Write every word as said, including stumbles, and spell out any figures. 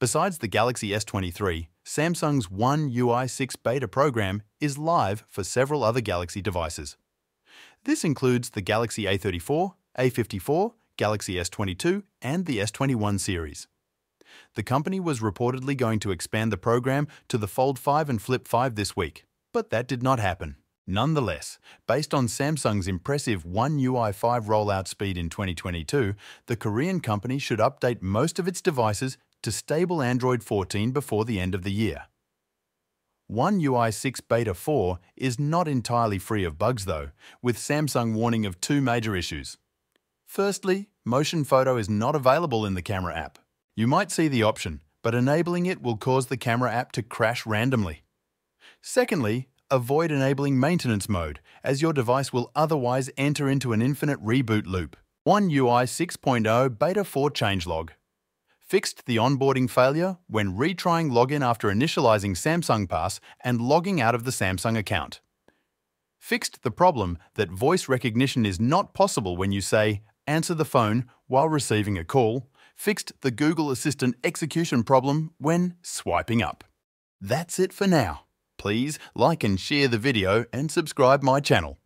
Besides the Galaxy S twenty-three, Samsung's One U I six Beta program is live for several other Galaxy devices. This includes the Galaxy A thirty-four, A fifty-four, Galaxy S twenty-two, and the S twenty-one series. The company was reportedly going to expand the program to the Fold five and Flip five this week, but that did not happen. Nonetheless, based on Samsung's impressive One U I five rollout speed in twenty twenty-two, the Korean company should update most of its devices to stable Android fourteen before the end of the year. One U I six Beta four is not entirely free of bugs though, with Samsung warning of two major issues. Firstly, Motion Photo is not available in the camera app. You might see the option, but enabling it will cause the camera app to crash randomly. Secondly, avoid enabling maintenance mode, as your device will otherwise enter into an infinite reboot loop. One U I six point oh Beta four changelog fixed the onboarding failure when retrying login after initializing Samsung Pass and logging out of the Samsung account. Fixed the problem that voice recognition is not possible when you say, "Answer the phone" while receiving a call. Fixed the Google Assistant execution problem when swiping up. That's it for now. Please like and share the video and subscribe my channel.